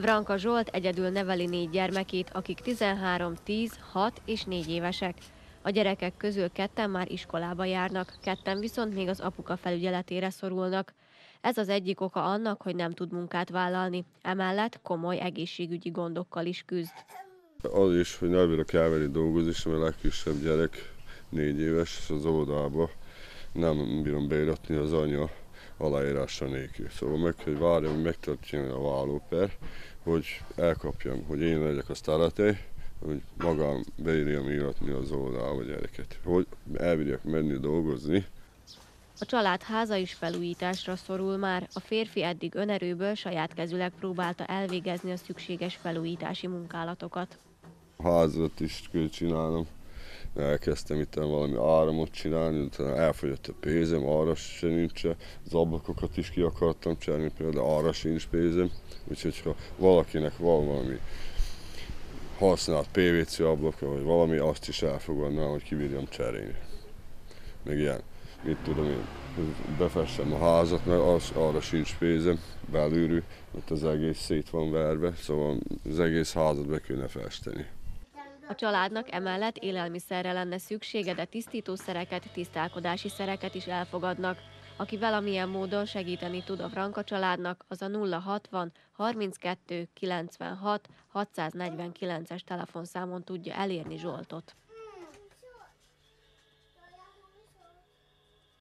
Vranka Zsolt egyedül neveli 4 gyermekét, akik 13, 10, 6 és 4 évesek. A gyerekek közül 2-en már iskolába járnak, 2-en viszont még az apuka felügyeletére szorulnak. Ez az egyik oka annak, hogy nem tud munkát vállalni. Emellett komoly egészségügyi gondokkal is küzd. Az is, hogy nem bírok elmenni dolgozni, és a legkisebb gyerek 4 éves, és az óvodába nem bírom beiratni az anya aláírása nélkül. Szóval meg, hogy várjam, hogy megtörténjen a vállóper, hogy elkapjam, hogy én legyek a sztárátej, hogy magam beírjam íratni az óvodába gyereket, hogy elbírjak menni dolgozni. A család háza is felújításra szorul már, a férfi eddig önerőből saját kezüleg próbálta elvégezni a szükséges felújítási munkálatokat. A házat is kell csinálnom, elkezdtem itt valami áramot csinálni, utána elfogyott a pénzem, arra sem nincs, az ablakokat is ki akartam csinálni, például arra sincs pénzem, úgyhogy ha valakinek van valami használt PVC ablaka, vagy valami, azt is elfogadnám, hogy kibírjam cserélni. Még ilyen. Mit tudom én, befessem a házat, mert arra sincs pénzem belülről, mert az egész szét van verve, szóval az egész házat be kéne festeni. A családnak emellett élelmiszerre lenne szüksége, de tisztítószereket, tisztálkodási szereket is elfogadnak. Aki valamilyen módon segíteni tud a Vranka családnak, az a 060 32 96 649-es telefonszámon tudja elérni Zsoltot.